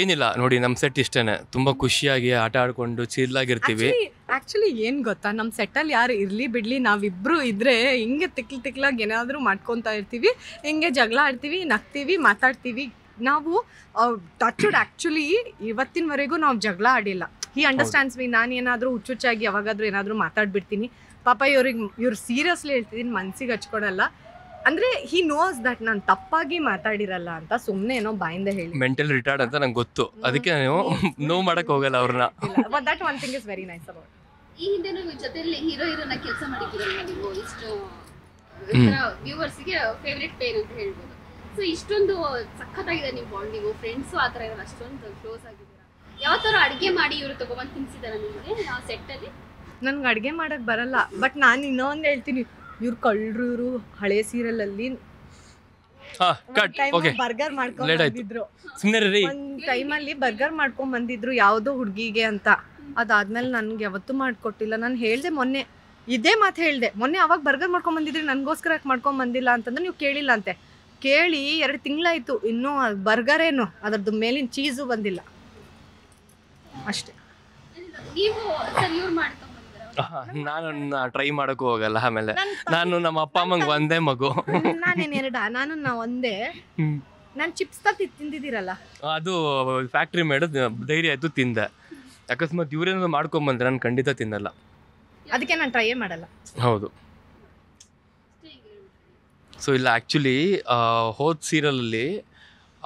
ಏನಿಲ್ಲ ನೋಡಿ ನಮ್ಮ ಸೆಟ್ ಇಷ್ಟೇನೆ ತುಂಬಾ ಖುಷಿಯಾಗಿ ಆಟ ಆಡ್ಕೊಂಡು ಚೀರ್ಲಾಗಿರ್ತೀವಿ ಆಕ್ಚುಲಿ ಏನು ಗೊತ್ತಾ ನಮ್ಮ ಸೆಟ್ ಅಲ್ಲಿ ಯಾರು ಇರ್ಲಿ ಬಿಡ್ಲಿ ನಾವಿಬ್ರು ಇದ್ರೆ ಹಿಂಗೆ ತಿಕ್ಲ ತಿಕ್ಲಾಗಿ ಏನಾದರೂ ಮಾಡ್ಕೊಂತಾ ಇರ್ತೀವಿ ಹಿಂಗೆ ಜಗಳ ಆಡ್ತೀವಿ ನಗ್ತೀವಿ ಮಾತಾಡ್ತೀವಿ ನಾವು ಟಚ್ಡ್ ಆಕ್ಚುಲಿ ಇವತ್ತಿನವರೆಗೂ ನಾವು ಜಗಳ ಆಡಿಲ್ಲ ಹಿ ಅಂಡರ್ಸ್ಟ್ಯಾಂಡ್ಸ್ ಮೀ ನಾನು ಏನಾದರೂ ಹುಚ್ಚುಚ್ಚಾಗಿ ಯಾವಾಗಾದರೂ ಏನಾದರೂ ಮಾತಾಡ್ಬಿಡ್ತೀನಿ ಪಾಪ ಇವ್ರು ಸೀರಿಯಸ್ಲಿ ಹೇಳ್ತಿದ್ದೀನಿ ಮನಸ್ಸಿಗೆ ಹಚ್ಕೊಡಲ್ಲ ಅಂದ್ರೆ he knows that ನಾನು ತಪ್ಪಾಗಿ ಮಾತಾಡಿರಲ್ಲ ಅಂತ ಸುಮ್ಮನೆ ಏನೋ ಬಾಯಿಂದ ಹೇಳಿ ಮೆಂಟಲ್ ರಿಟಾರ್ಡ್ ಅಂತ ನನಗೆ ಗೊತ್ತು ಅದಕ್ಕೆ ನಾನು ನೋ ಮಾಡಕ್ಕೆ ಹೋಗಲ್ಲ ಅವರನ್ನ but that one thing is very nice about ಈ ಹಿಂದೆನೂ ಜೊತೆ ಹೀರೋ ಹೀರೋನ ಕೆಲಸ ಮಾಡಿದಿರಲ್ಲ ನೀವು ಇಷ್ಟು ವ್ಯೂವರ್ಸ್ ಗೆ ಫೇವರಿಟ್ ಪೇರ್ ಅಂತ ಹೇಳ್ಬೋದು ಸೋ ಇಷ್ಟೊಂದು ಸಕ್ಕತ್ತಾಗಿದೆ ನಿಮ್ಮ ಬಾಂಡಿಂಗ್ ಫ್ರೆಂಡ್ಸ್ ಆ ತರ ಇರೋ ಅಷ್ಟೊಂದು ಕ್ಲೋಸ್ ಆಗಿದ್ದೀರಾ ಯಾವ ತರ ಅಡಿಗೆ ಮಾಡಿ ಇವರು ತಗೊಂಡು ತಿನ್ಸಿದಾರ ನಿಮಗೆ ಆ ಸೆಟ್ ಅಲ್ಲಿ ನನಗೆ ಅಡಿಗೆ ಮಾಡಕ್ಕೆ ಬರಲ್ಲ ಬಟ್ ನಾನು ಇನ್ನೊಂದು ಹೇಳ್ತೀನಿ ಇವ್ರು ಕಳ್ಳರು ಇವರು ಹಳೆ ಸೀರಿಯಲ್ ಅಲ್ಲಿ ಬರ್ಗರ್ ಮಾಡ್ಕೊಂಡು ಬಂದಿದ್ರು ಒಂದ್ ಟೈಮಲ್ಲಿ ಬರ್ಗರ್ ಮಾಡ್ಕೊಂಡ್ ಬಂದಿದ್ರು ಯಾವುದೋ ಹುಡುಗಿಗೆ ಅಂತ ಅದಾದ್ಮೇಲೆ ನನ್ಗೆ ಯಾವತ್ತು ಮಾಡ್ಕೊಟ್ಟಿಲ್ಲ ನಾನು ಹೇಳ್ದೆ ಮೊನ್ನೆ ಇದೇ ಮಾತು ಹೇಳ್ದೆ ಮೊನ್ನೆ ಅವಾಗ ಬರ್ಗರ್ ಮಾಡ್ಕೊಂಡ್ ಬಂದಿದ್ರಿ ನನ್ಗೋಸ್ಕರ ಮಾಡ್ಕೊಂಡ್ ಬಂದಿಲ್ಲ ಅಂತಂದ್ರೆ ನೀವು ಕೇಳಿಲ್ಲ ಅಂತೆ ಕೇಳಿ 2 ತಿಂಗಳಾಯ್ತು ಇನ್ನೂ ಬರ್ಗರ್ ಏನು ಅದ್ರದ್ದು ಮೇಲಿನ ಚೀಸು ಬಂದಿಲ್ಲ ಅಷ್ಟೇ ನಾನು ಟ್ರೈ ಮಾಡಕ್ಕೂ ಹೋಗಲ್ಲ ಆಮೇಲೆ ನಾನು ನಮ್ಮ ಅಪ್ಪ ಅಮ್ಮಂಗೆ ಒಂದೇ ಮಗು ನಾನು ಒಂದೇ ನಾನು ಚಿಪ್ಸ್ ತಿಂದಿದ್ದೀರಲ್ಲ ಅದು ಫ್ಯಾಕ್ಟ್ರಿ ಮೇಡ್ ಧೈರ್ಯ ಆಯ್ತು ತಿಂದೆ ಅಕಸ್ಮಾತ್ ಇವ್ರೇನಾದ್ರು ಮಾಡ್ಕೊಂಬಂದ್ರೆ ನಾನು ಖಂಡಿತ ತಿನ್ನಲ್ಲ ಅದಕ್ಕೆ ನಾನು ಟ್ರೈ ಮಾಡಲ್ಲ ಹೌದು ಸೊ ಇಲ್ಲ ಆ್ಯಕ್ಚುಲಿ ಹೋದ ಸೀರಿಯಲಲ್ಲಿ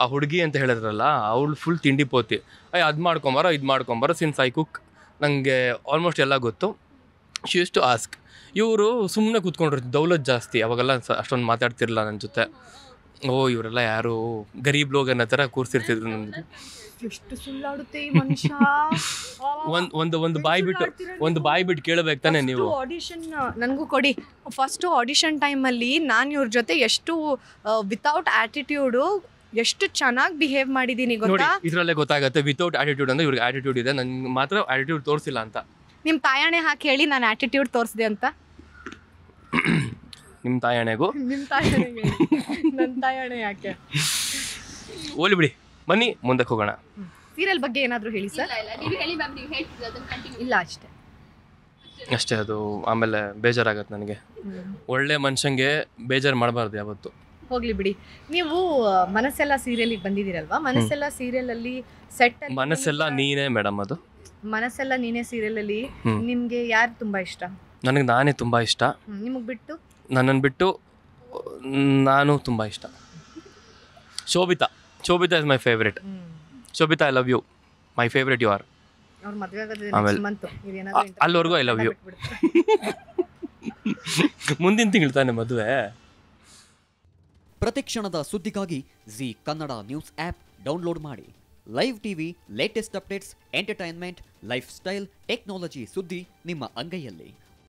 ಆ ಹುಡುಗಿ ಅಂತ ಹೇಳಿದ್ರಲ್ಲ ಅವಳು ಫುಲ್ ತಿಂಡಿ ಪೋತಿ ಅಯ್ಯ ಅದು ಮಾಡ್ಕೊಂಬಾರೋ ಇದು ಮಾಡ್ಕೊಂಬಾರೋ ಸಿನ್ಸ್ ಐ ಕುಕ್ ನನಗೆ ಆಲ್ಮೋಸ್ಟ್ ಎಲ್ಲ ಗೊತ್ತು ಶಿ ಯೂಸ್ ಟು ಆಸ್ಕ್ ಇವರು ಸುಮ್ಮನೆ ಕೂತ್ಕೊಂಡಿರ್ತೀವಿ ದೌಲತ್ ಜಾಸ್ತಿ ಅವಾಗೆಲ್ಲ ಅಷ್ಟೊಂದು ಮಾತಾಡ್ತಿರಲ್ಲ ನನ್ನ ಜೊತೆ ಓ ಇವರೆಲ್ಲ ಯಾರು ಗರೀಬ್ ಲೋಗ್ ಅನ್ನೋ ಥರ ಕೂರಿಸಿರ್ತಿದ್ರು ನನಗೆ ಒಂದು ಬಾಯಿ ಬಿಟ್ಟು ಕೇಳಬೇಕು ತಾನೆ ನೀವು ಆಡಿಷನ್ ನನಗೂ ಕೊಡಿ ಫಸ್ಟು ಆಡಿಷನ್ ಟೈಮಲ್ಲಿ ನಾನು ಇವ್ರ ಜೊತೆ ಎಷ್ಟು ವಿತೌಟ್ ಆ್ಯಟಿಟ್ಯೂಡು ಎಷ್ಟು ಚೆನ್ನಾಗಿ ಬಿಹೇವ್ ಮಾಡಿದೀನಿ ಗೊತ್ತಾ ಇದರಲ್ಲೇ ಗೊತ್ತಾಗುತ್ತೆ ವಿತೌಟ್ ಆಟಿಟ್ಯೂಡ್ ಅಂದ್ರೆ ಇವ್ರಿಗೆ ಆಟಿಟ್ಯೂಡ್ ಇದೆ ನನಗೆ ಮಾತ್ರ ಆಟಿಟ್ಯೂಡ್ ತೋರಿಸಿಲ್ಲ ಅಂತ ನಿಮ್ಮ ತಾಯಣೆ ಹಾಕಿ ಹೇಳಿ ನಾನು ಆಟಿಟ್ಯೂಡ್ ತೋರಿಸಿದೆ ಅಂತ ನಿಮ್ಮ ತಾಯಣೆಗೆ ನನ್ನ ತಾಯಣೆ ಯಾಕೆ ಓಲಿ ಬಿಡಿ ಬನ್ನಿ ಮುಂದಕ್ಕೆ ಹೋಗೋಣ ಸೀರಿಯಲ್ ಬಗ್ಗೆ ಏನಾದರೂ ಹೇಳಿ ಸರ್ ಇಲ್ಲ ಅಷ್ಟೇ ಅದು ಆಮೇಲೆ ಬೇಜಾರಾಗುತ್ತೆ ನನಗೆ ಒಳ್ಳೆ ಮನುಷ್ಯಂಗೆ ಬೇಜಾರು ಮಾಡಬಾರ್ದು ಯಾವತ್ತು ಹೋಗ್ಲಿ ಬಿಡಿ ನೀವು ಮನಸ್ಸೆಲ್ಲ ಸೀರಿಯಲ್ಗೆ ಬಂದಿದ್ದೀರಲ್ವಾ ಮನಸ್ಸೆಲ್ಲ ಸೀರಿಯಲಲ್ಲಿ ಸೆಟ್ ಮನಸ್ಸೆಲ್ಲ ನೀನೇ ಮೇಡಮ್ ಅದು ಮನಸ್ಸೆಲ್ಲ ನೀನೇ ಸೀರಿಯಲಲ್ಲಿ ನಿಮಗೆ ಯಾರು ತುಂಬ ಇಷ್ಟ ನನಗೆ ನಾನೇ ತುಂಬ ಇಷ್ಟ ನಿಮಗೆ ಬಿಟ್ಟು ನನ್ನನ್ನು ಬಿಟ್ಟು ನಾನು ತುಂಬ ಇಷ್ಟ Shobhita is my favourite Shobhita I love you my favourite you are ಅವ್ರ ಮದುವೆ ಆಗೋದು ಅಲ್ಲಿವರೆಗೂ ಐ ಲವ್ ಯು ಮುಂದಿನ ತಿಂಗಳು ತಾನೆ ಮದುವೆ ಪ್ರತಿಕ್ಷಣದ ಸುದ್ದಿಗಾಗಿ G Kannada news app download ಮಾಡಿ live TV latest updates entertainment lifestyle technology ಸುದ್ದಿ ನಿಮ್ಮ ಅಂಗೈಯಲ್ಲಿ